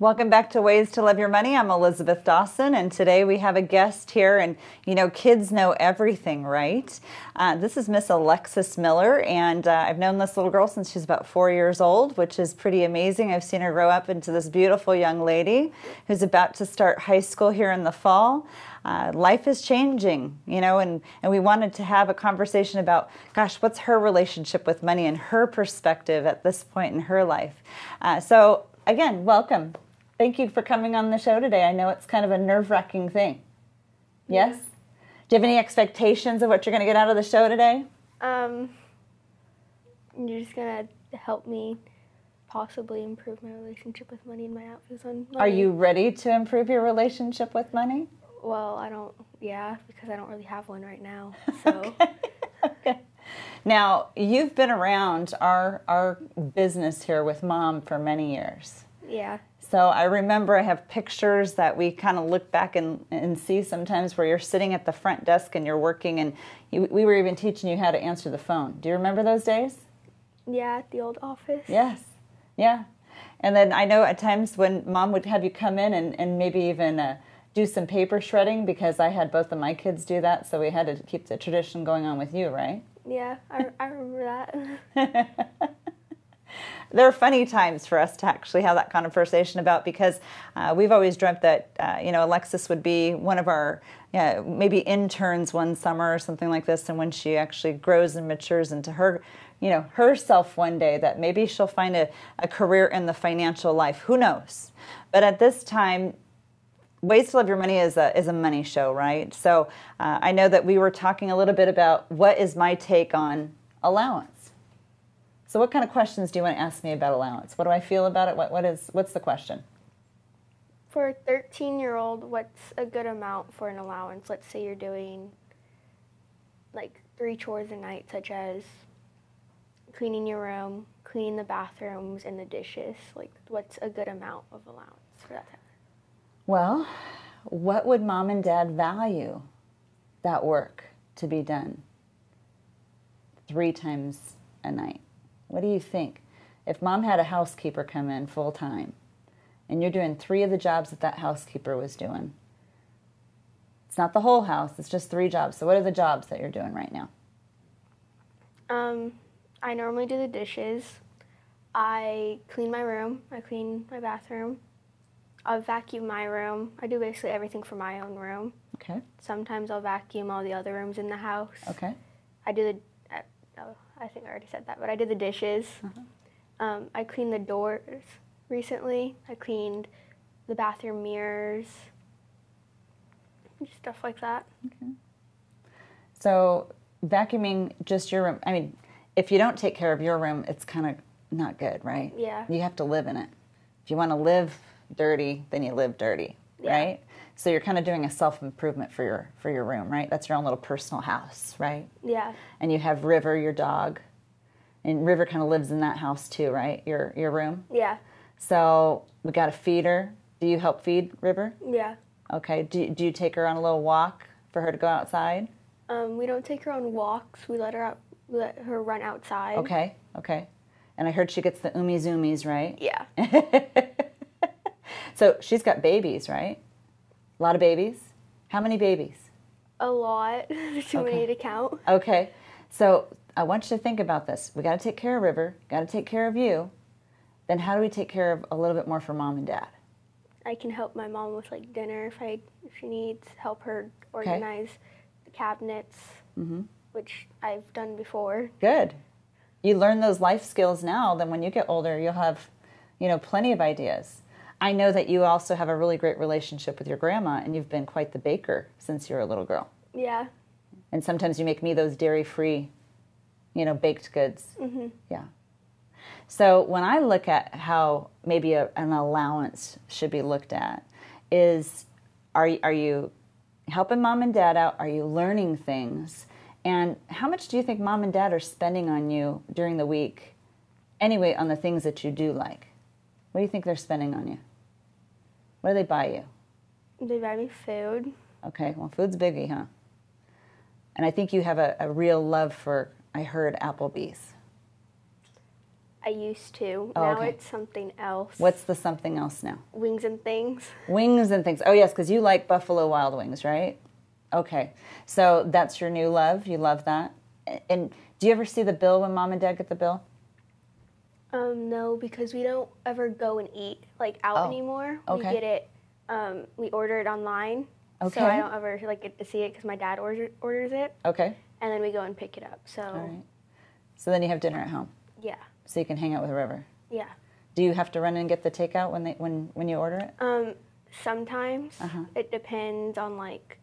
Welcome back to Ways to Love Your Money. I'm Elisabeth Dawson, and today we have a guest here, and you know, kids know everything, right? This is Miss Alexis Miller, and I've known this little girl since she's about 4 years old, which is pretty amazing. I've seen her grow up into this beautiful young lady who's about to start high school here in the fall. Life is changing, you know, and we wanted to have a conversation about, gosh, what's her relationship with money and her perspective at this point in her life. So again, welcome. Thank you for coming on the show today. I know it's kind of a nerve-wracking thing. Yes? Yeah. Do you have any expectations of what you're going to get out of the show today? You're just going to help me possibly improve my relationship with money and my outfits on money. Are you ready to improve your relationship with money? Well, because I don't really have one right now. So. Okay. Now, you've been around our business here with Mom for many years. Yeah. So I remember I have pictures that we kind of look back and see sometimes where you're sitting at the front desk and you're working, and we were even teaching you how to answer the phone. Do you remember those days? Yeah, at the old office. Yes. Yeah. And then I know at times when Mom would have you come in and maybe even do some paper shredding, because I had both of my kids do that, so we had to keep the tradition going on with you, right? Yeah, I remember that. There are funny times for us to actually have that conversation about, because we've always dreamt that, you know, Alexis would be one of our maybe interns one summer or something like this, and when she actually grows and matures into her, you know, herself one day, that maybe she'll find a career in the financial life. Who knows? But at this time, Ways to Love Your Money is a money show, right? So I know that we were talking a little bit about what is my take on allowance. So what kind of questions do you want to ask me about allowance? What do I feel about it? What's the question? For a 13-year-old, what's a good amount for an allowance? Let's say you're doing like 3 chores a night, such as cleaning your room, cleaning the bathrooms, and the dishes. Like, what's a good amount of allowance for that time? Well, what would Mom and Dad value that work to be done 3 times a night? What do you think? If Mom had a housekeeper come in full time and you're doing 3 of the jobs that housekeeper was doing, it's not the whole house, it's just 3 jobs. So what are the jobs that you're doing right now? I normally do the dishes. I clean my room. I clean my bathroom. I'll vacuum my room. I do basically everything for my own room. Okay. Sometimes I'll vacuum all the other rooms in the house. Okay. I think I already said that, but I did the dishes. Uh-huh. I cleaned the doors recently. I cleaned the bathroom mirrors, just stuff like that. Okay. So vacuuming just your room, I mean, if you don't take care of your room, it's kind of not good, right? Yeah. You have to live in it. If you want to live dirty, then you live dirty, yeah. Right? So you're kind of doing a self-improvement for your room, right? That's your own little personal house, right? Yeah. And you have River, your dog, and River kind of lives in that house too, right? Your room. Yeah. So we got to feed her. Do you help feed River? Yeah. Okay. Do you take her on a little walk for her to go outside? We don't take her on walks. We let her run outside. Okay. Okay. And I heard she gets the oomies zoomies, right? Yeah. So she's got babies, right? A lot of babies? How many babies? A lot. Too many to count. Okay. So I want you to think about this. We got to take care of River. Got to take care of you. Then how do we take care of a little bit more for Mom and Dad? I can help my mom with like dinner if she needs. Help her organize the cabinets, which I've done before. Good. You learn those life skills now. Then when you get older, you'll have, you know, plenty of ideas. I know that you also have a really great relationship with your grandma, and you've been quite the baker since you were a little girl. Yeah. And sometimes you make me those dairy-free, you know, baked goods. Mm-hmm. Yeah. So when I look at how maybe an allowance should be looked at is, are you helping Mom and Dad out? Are you learning things? And how much do you think Mom and Dad are spending on you during the week anyway on the things that you do like? What do you think they're spending on you? What do they buy you? They buy me food. Okay, well, food's biggie, huh? And I think you have a real love for, I heard, Applebee's. I used to. Oh, now okay. It's something else. What's the something else now? Wings and Things. Wings and Things. Oh, yes, because you like Buffalo Wild Wings, right? Okay. So that's your new love. You love that. And do you ever see the bill when Mom and Dad get the bill? No, because we don't ever go and eat, like, out anymore. Okay. We get it. We order it online. Okay. So I don't ever, like, get to see it because my dad orders it. Okay. And then we go and pick it up. So. All right. So then you have dinner at home. Yeah. So you can hang out with whoever. Yeah. Do you have to run and get the takeout when you order it? Sometimes. It depends on, like,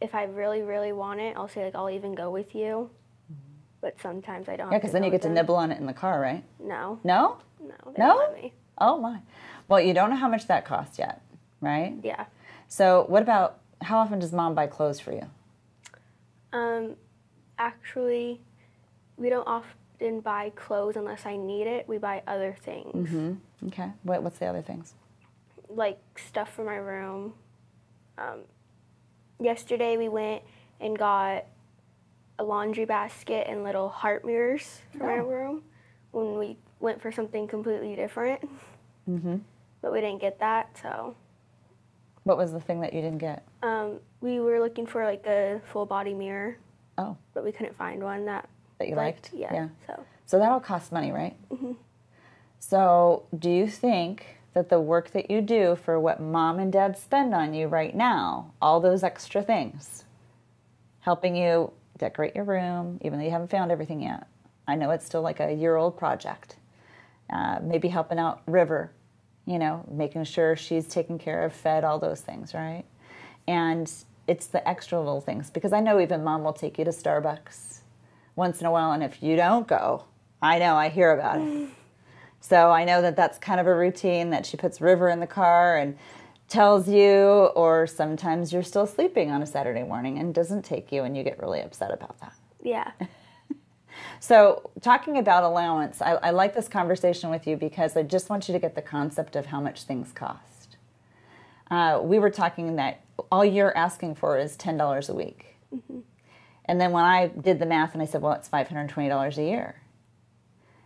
if I really, really want it, I'll say, like, I'll even go with you. Mm-hmm. But sometimes I don't. Yeah, because then you get to nibble on it in the car, right? No. No? No. No? Oh, my. Well, you don't know how much that costs yet, right? Yeah. So what about, how often does Mom buy clothes for you? Actually, we don't often buy clothes unless I need it. We buy other things. Mm-hmm. Okay. What's the other things? Like stuff for my room. Yesterday we went and got a laundry basket and little heart mirrors for my room when we went for something completely different. Mm-hmm. But we didn't get that, so. What was the thing that you didn't get? We were looking for, like, a full-body mirror. Oh. But we couldn't find one that you liked? Yeah. So that'll cost money, right? Mm-hmm. So do you think that the work that you do for what Mom and Dad spend on you right now, all those extra things, helping you decorate your room, even though you haven't found everything yet. I know it's still like a year-old project. Maybe helping out River, you know, making sure she's taken care of, fed, all those things, right? And it's the extra little things, because I know even Mom will take you to Starbucks once in a while, and if you don't go, I know, I hear about it. So I know that that's kind of a routine that she puts River in the car and tells you, or sometimes you're still sleeping on a Saturday morning and doesn't take you, and you get really upset about that. Yeah. So talking about allowance, I like this conversation with you because I just want you to get the concept of how much things cost. We were talking that all you're asking for is $10 a week. Mm-hmm. And then when I did the math and I said, well, it's $520 a year.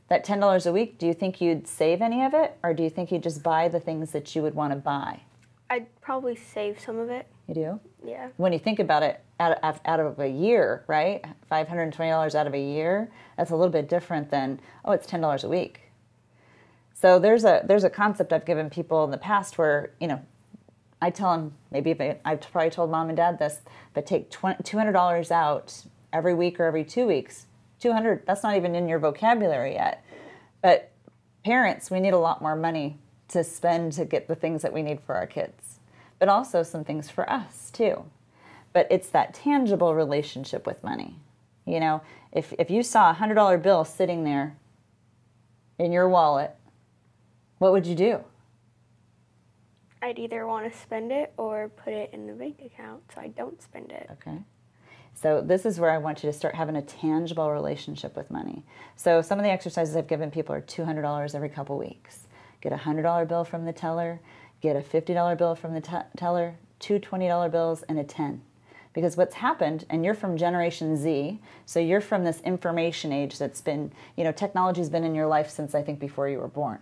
That $10 a week, do you think you'd save any of it, or do you think you'd just buy the things that you would want to buy? I'd probably save some of it. You do? Yeah. When you think about it, out of a year, right? $520 out of a year, that's a little bit different than, oh, it's $10 a week. So there's a concept I've given people in the past where, you know, I tell them, maybe I've probably told Mom and Dad this, but take $200 out every week or every 2 weeks. 200, that's not even in your vocabulary yet. But parents, we need a lot more money to spend to get the things that we need for our kids, but also some things for us too. But it's that tangible relationship with money. You know, if you saw a $100 bill sitting there in your wallet, what would you do? I'd either want to spend it or put it in the bank account so I don't spend it. Okay. So this is where I want you to start having a tangible relationship with money. So some of the exercises I've given people are $200 every couple weeks. Get a $100 bill from the teller, get a $50 bill from the teller, two $20 bills, and a 10. Because what's happened, and you're from Generation Z, so you're from this information age that's been, you know, technology's been in your life since I think before you were born.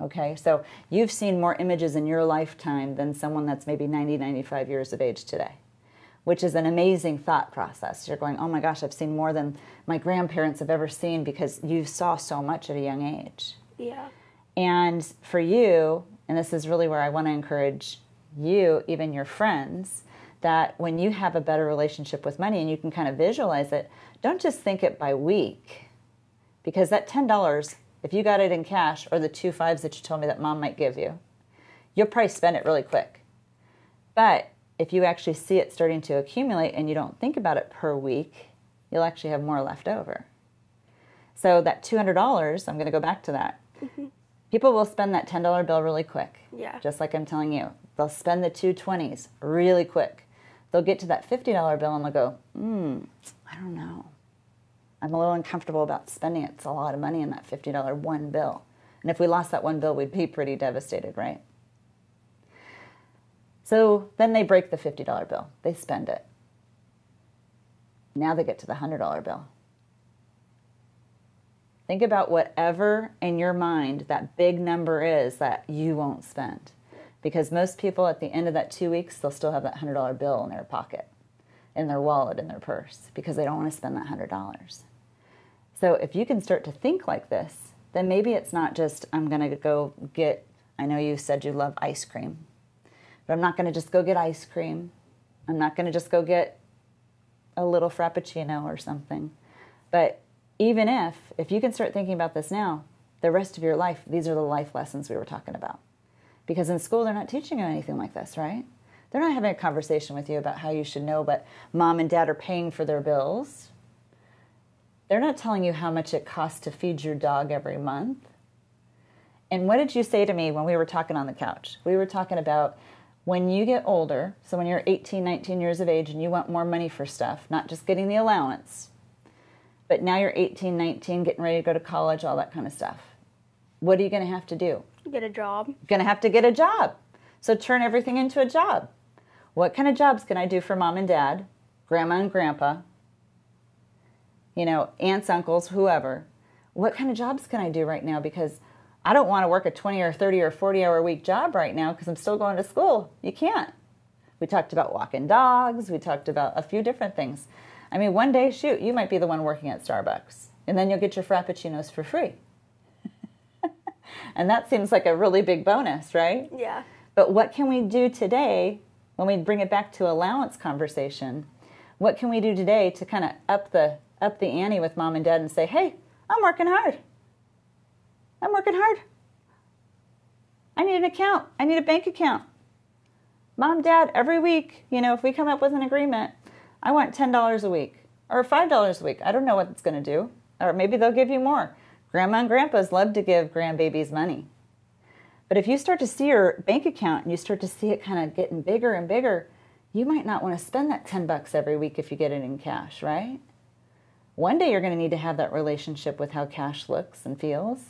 Okay, so you've seen more images in your lifetime than someone that's maybe 90, 95 years of age today, which is an amazing thought process. You're going, oh my gosh, I've seen more than my grandparents have ever seen because you saw so much at a young age. Yeah. And for you, and this is really where I want to encourage you, even your friends, that when you have a better relationship with money and you can kind of visualize it, don't just think it by week, because that $10, if you got it in cash or the 2 5s that you told me that Mom might give you, you'll probably spend it really quick. But if you actually see it starting to accumulate and you don't think about it per week, you'll actually have more left over. So that $200, I'm going to go back to that. Mm-hmm. People will spend that $10 bill really quick. Yeah. Just like I'm telling you. They'll spend the 2 20s really quick. They'll get to that $50 bill and they'll go, I don't know. I'm a little uncomfortable about spending it. It's a lot of money in that $50 one bill. And if we lost that one bill, we'd be pretty devastated, right? So then they break the $50 bill. They spend it. Now they get to the $100 bill. Think about whatever in your mind that big number is that you won't spend. Because most people at the end of that 2 weeks, they'll still have that $100 bill in their pocket, in their wallet, in their purse, because they don't want to spend that $100. So if you can start to think like this, then maybe it's not just, I'm going to go get, I know you said you love ice cream, but I'm not going to just go get ice cream. I'm not going to just go get a little frappuccino or something. But even if you can start thinking about this now, the rest of your life, these are the life lessons we were talking about. Because in school, they're not teaching you anything like this, right? They're not having a conversation with you about how you should know, but mom and dad are paying for their bills. They're not telling you how much it costs to feed your dog every month. And what did you say to me when we were talking on the couch? We were talking about when you get older, so when you're 18, 19 years of age and you want more money for stuff, not just getting the allowance, but now you're 18, 19, getting ready to go to college, all that kind of stuff. What are you going to have to do? Get a job. You're going to have to get a job. So turn everything into a job. What kind of jobs can I do for mom and dad, grandma and grandpa, you know, aunts, uncles, whoever? What kind of jobs can I do right now? Because I don't want to work a 20 or 30 or 40-hour week job right now because I'm still going to school. You can't. We talked about walking dogs. We talked about a few different things. I mean, one day, shoot, you might be the one working at Starbucks, and then you'll get your Frappuccinos for free. And that seems like a really big bonus, right? Yeah. But what can we do today when we bring it back to allowance conversation? What can we do today to kind of up the ante with mom and dad and say, hey, I'm working hard. I'm working hard. I need an account. I need a bank account. Mom, dad, every week, you know, if we come up with an agreement, I want $10 a week or $5 a week. I don't know what it's going to do. Or maybe they'll give you more. Grandma and grandpas love to give grandbabies money. But if you start to see your bank account and you start to see it kind of getting bigger and bigger, you might not want to spend that $10 every week if you get it in cash, right? One day you're going to need to have that relationship with how cash looks and feels.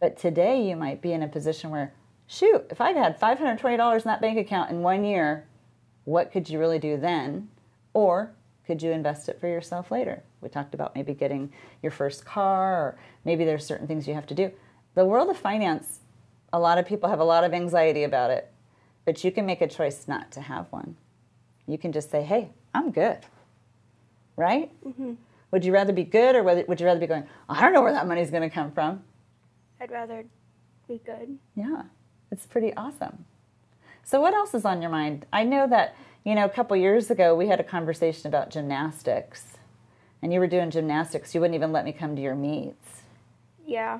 But today you might be in a position where, shoot, if I had $520 in that bank account in 1 year, what could you really do then? Or could you invest it for yourself later? We talked about maybe getting your first car, or maybe there's certain things you have to do. The world of finance, a lot of people have a lot of anxiety about it, but you can make a choice not to have one. You can just say, hey, I'm good, right? Mm-hmm. Would you rather be good or would you rather be going, I don't know where that money's going to come from? I'd rather be good. Yeah, it's pretty awesome. So what else is on your mind? I know that, you know, a couple years ago we had a conversation about gymnastics, and you were doing gymnastics. You wouldn't even let me come to your meets. Yeah.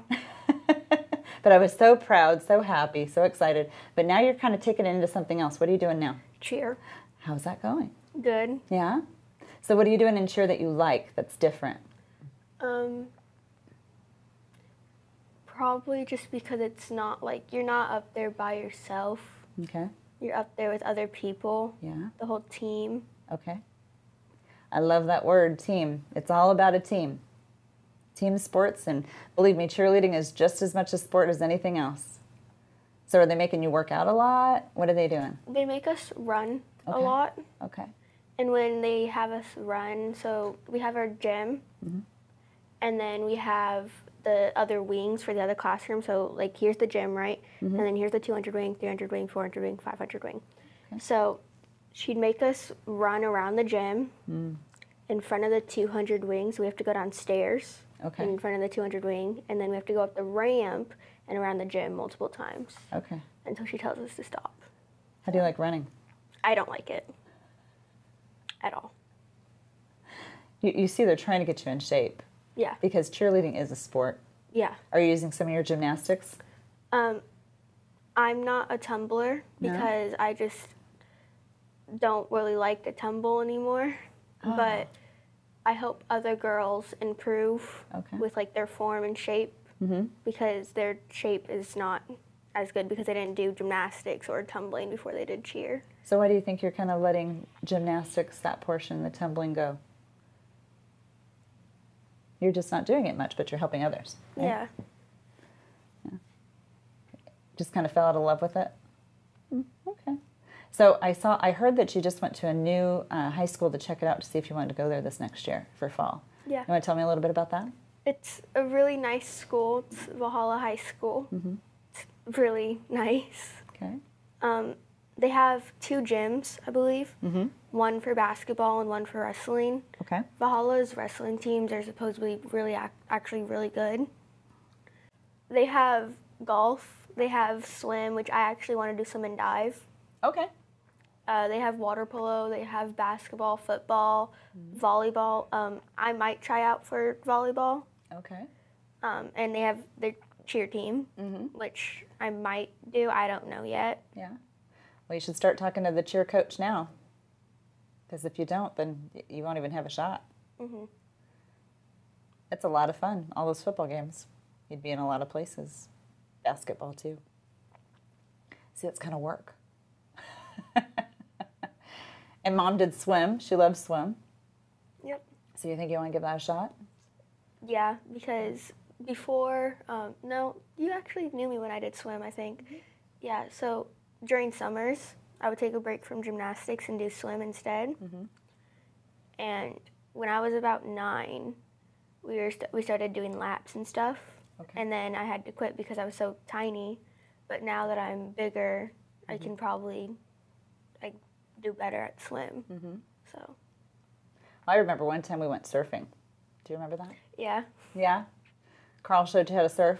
But I was so proud, so happy, so excited. But now you're kind of taking it into something else. What are you doing now? Cheer. How's that going? Good. Yeah? So what are you doing in cheer that you like that's different? Probably just because it's not like, you're not up there by yourself. Okay. You're up there with other people. Yeah. The whole team. Okay. I love that word, team. It's all about a team. Team sports, and believe me, cheerleading is just as much a sport as anything else. So are they making you work out a lot? What are they doing? They make us run a lot. Okay. And when they have us run, so we have our gym, mm-hmm. and then we have the other wings for the other classroom. So like here's the gym, right? Mm-hmm. And then here's the 200 wing, 300 wing, 400 wing, 500 wing. Okay. So she'd make us run around the gym in front of the 200 wings. We have to go downstairs in front of the 200 wing, and then we have to go up the ramp and around the gym multiple times. Okay. Until she tells us to stop. How do you like running? I don't like it at all. You see they're trying to get you in shape. Yeah. Because cheerleading is a sport. Yeah. Are you using some of your gymnastics? I'm not a tumbler because I just don't really like to tumble anymore. Oh. But I help other girls improve with like their form and shape because their shape is not as good because they didn't do gymnastics or tumbling before they did cheer. So why do you think you're kind of letting gymnastics, that portion, the tumbling go? You're just not doing it much, but you're helping others. Right? Yeah. Yeah. Just kind of fell out of love with it? Okay. So I heard that you just went to a new high school to check it out to see if you wanted to go there this next year for fall. Yeah. You want to tell me a little bit about that? It's a really nice school. It's Valhalla High School. Mm-hmm. It's really nice. Okay. They have 2 gyms, I believe. Mm-hmm. One for basketball and one for wrestling. Okay. Valhalla's wrestling teams are supposedly really actually really good. They have golf. They have swim, which I actually want to do swim and dive. Okay. They have water polo. They have basketball, football, volleyball. I might try out for volleyball. Okay. And they have the cheer team, which I might do. I don't know yet. Yeah. Well, you should start talking to the cheer coach now. Because if you don't, then you won't even have a shot. Mm-hmm. It's a lot of fun, all those football games. You'd be in a lot of places. Basketball, too. See, that's kind of work. And Mom did swim. She loves swim. Yep. So you think you want to give that a shot? Yeah, because before, no, you actually knew me when I did swim, I think. Yeah, so during summers, I would take a break from gymnastics and do swim instead. Mm-hmm. And when I was about 9, we started doing laps and stuff. Okay. And then I had to quit because I was so tiny. But now that I'm bigger, I can probably do better at swim. So I remember one time we went surfing. Do you remember that? Yeah. Yeah? Carl showed you how to surf?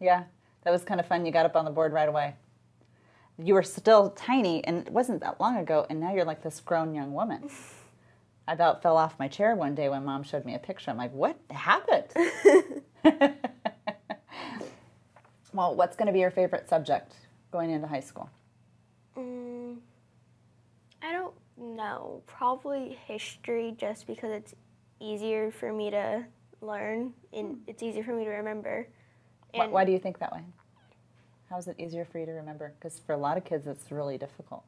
Yeah. That was kind of fun. You got up on the board right away. You were still tiny, and it wasn't that long ago, and now you're like this grown young woman. I about fell off my chair one day when Mom showed me a picture. I'm like, what happened? Well, what's going to be your favorite subject going into high school? I don't know. Probably history, just because it's easier for me to learn, and it's easier for me to remember. And why do you think that way? How is it easier for you to remember? Because for a lot of kids, it's really difficult.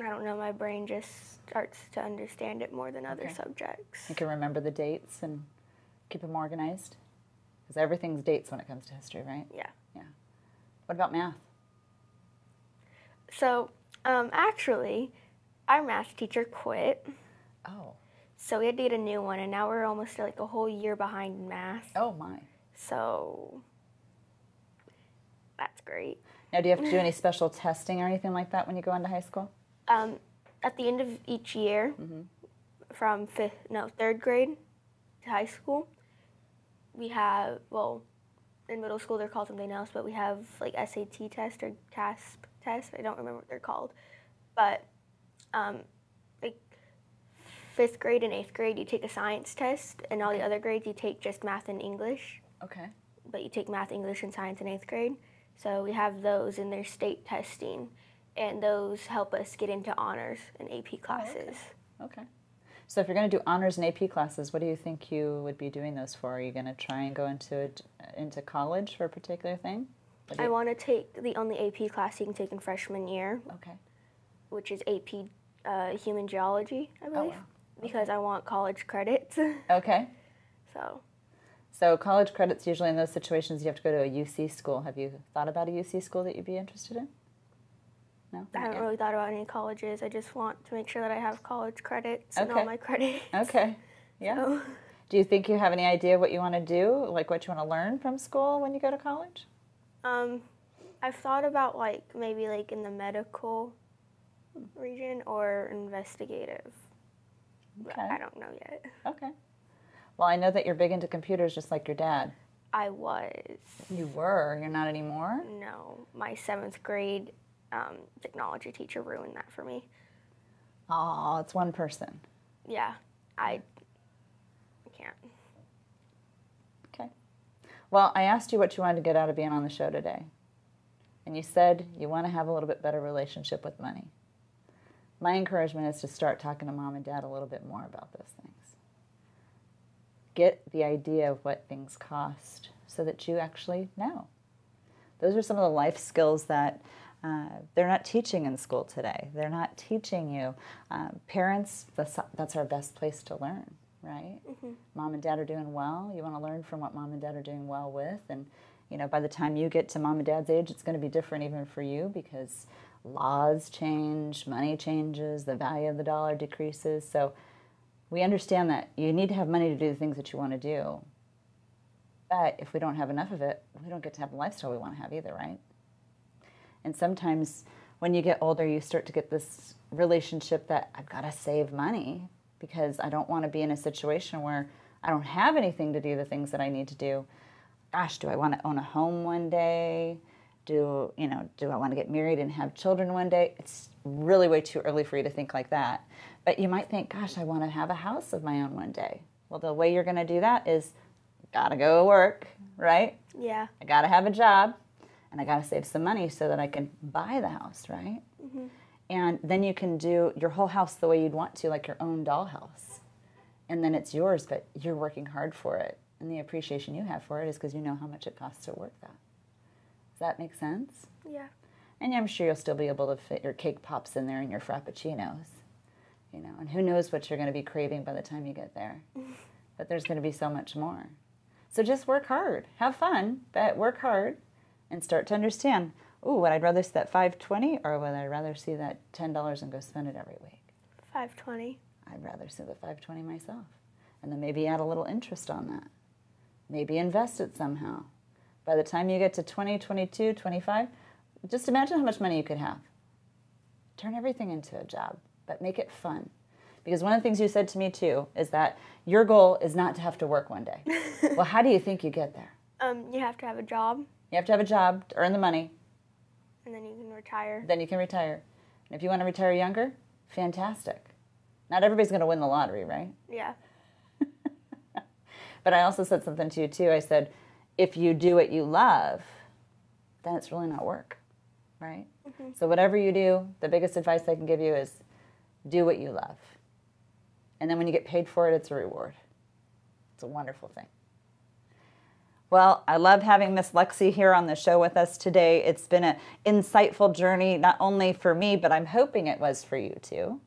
I don't know. My brain just starts to understand it more than other subjects. You can remember the dates and keep them organized? Because everything's dates when it comes to history, right? Yeah. Yeah. What about math? So... actually, our math teacher quit. Oh. So we had to get a new one, and now we're almost like a whole year behind in math. Oh, my. So that's great. Now, do you have to do any special testing or anything like that when you go into high school? At the end of each year, from third grade to high school, we have, well, in middle school they're called something else, but we have like SAT test or CASP. I don't remember what they're called, but like 5th grade and 8th grade, you take a science test, and all the other grades you take just math and English. Okay. But you take math, English, and science in 8th grade, so we have those, and they're state testing, and those help us get into honors and AP classes. Oh, okay. Okay. So if you're going to do honors and AP classes, what do you think you would be doing those for? Are you going to try and go into college for a particular thing? I want to take the only AP class you can take in freshman year, which is AP Human Geology, I believe, because I want college credits. Okay. So college credits, usually in those situations, you have to go to a UC school. Have you thought about a UC school that you'd be interested in? No? I haven't really thought about any colleges. I just want to make sure that I have college credits and all my credits. Okay. Yeah. So. Do you think you have any idea what you want to do, like what you want to learn from school when you go to college? I've thought about maybe in the medical region or investigative. Okay. I don't know yet. Okay. Well, I know that you're big into computers, just like your dad. I was. You were. You're not anymore? No. My 7th grade technology teacher ruined that for me. Oh, it's one person. Yeah. I can't. Well, I asked you what you wanted to get out of being on the show today, and you said you want to have a little bit better relationship with money. My encouragement is to start talking to Mom and Dad a little bit more about those things. Get the idea of what things cost so that you actually know. Those are some of the life skills that they're not teaching in school today. They're not teaching you. Parents, that's our best place to learn. Right? Mom and Dad are doing well. You want to learn from what Mom and Dad are doing well with. And, you know, by the time you get to Mom and Dad's age, it's going to be different even for you because laws change, money changes, the value of the dollar decreases. So We understand that you need to have money to do the things that you want to do. But if we don't have enough of it, we don't get to have the lifestyle we want to have either, right? And sometimes when you get older, you start to get this relationship that I've got to save money because I don't want to be in a situation where I don't have anything to do the things that I need to do. Gosh, do I want to own a home one day? Do I want to get married and have children one day? It's really way too early for you to think like that. But you might think, gosh, I want to have a house of my own one day. Well, the way you're going to do that is gotta go work, right? Yeah. I gotta have a job, and I gotta save some money so that I can buy the house, right? Mm-hmm. And then you can do your whole house the way you'd want to, like your own dollhouse. And then it's yours, but you're working hard for it. And the appreciation you have for it is because you know how much it costs to work that. Does that make sense? Yeah. And I'm sure you'll still be able to fit your cake pops in there and your frappuccinos, you know, and who knows what you're going to be craving by the time you get there. But there's going to be so much more. So just work hard. Have fun, but work hard and start to understand, ooh, would I rather see that $5.20 or would I rather see that $10 and go spend it every week? $5.20. I'd rather see the $5.20 myself. And then maybe add a little interest on that. Maybe invest it somehow. By the time you get to 20, 22, 25, just imagine how much money you could have. Turn everything into a job, but make it fun. Because one of the things you said to me, too, is that your goal is not to have to work one day. Well, how do you think you get there? You have to have a job. You have to have a job to earn the money. And then you can retire. Then you can retire. And if you want to retire younger, fantastic. Not everybody's going to win the lottery, right? Yeah. But I also said something to you, too. I said, if you do what you love, then it's really not work, right? Mm-hmm. So whatever you do, the biggest advice I can give you is do what you love. And then when you get paid for it, it's a reward. It's a wonderful thing. Well, I love having Miss Lexi here on the show with us today. It's been an insightful journey, not only for me, but I'm hoping it was for you too.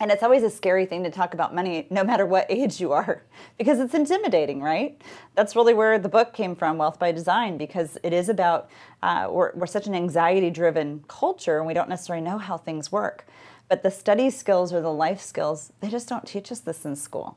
And it's always a scary thing to talk about money, no matter what age you are, because it's intimidating, right? That's really where the book came from, Wealth by Design, because it is about, we're such an anxiety-driven culture, and we don't necessarily know how things work. But the study skills or the life skills, they just don't teach us this in school.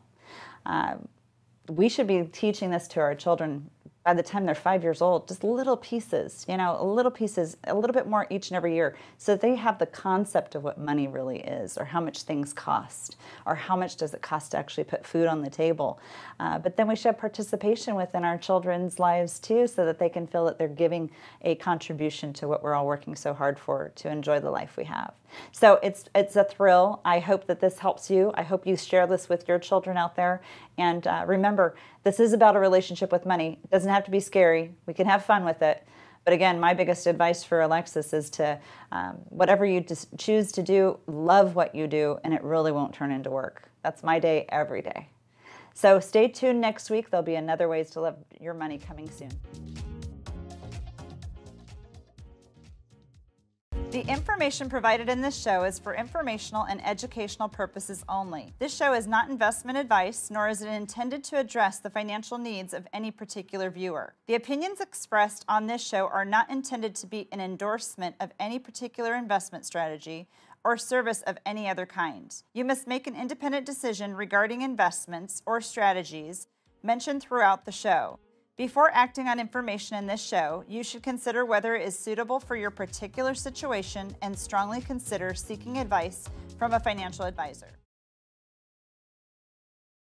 We should be teaching this to our children by the time they're 5 years old, just little pieces, you know, little pieces, a little bit more each and every year, so that they have the concept of what money really is, or how much things cost, or how much does it cost to actually put food on the table. But then we should have participation within our children's lives too, so that they can feel that they're giving a contribution to what we're all working so hard for, to enjoy the life we have. So it's a thrill. I hope that this helps you. I hope you share this with your children out there. And remember, this is about a relationship with money. It doesn't have to be scary. We can have fun with it. But again, my biggest advice for Alexis is to, whatever you choose to do, love what you do, and it really won't turn into work. That's my day every day. So stay tuned next week. There'll be another Ways to Love Your Money coming soon. The information provided in this show is for informational and educational purposes only. This show is not investment advice, nor is it intended to address the financial needs of any particular viewer. The opinions expressed on this show are not intended to be an endorsement of any particular investment strategy or service of any other kind. You must make an independent decision regarding investments or strategies mentioned throughout the show. Before acting on information in this show, you should consider whether it is suitable for your particular situation and strongly consider seeking advice from a financial advisor.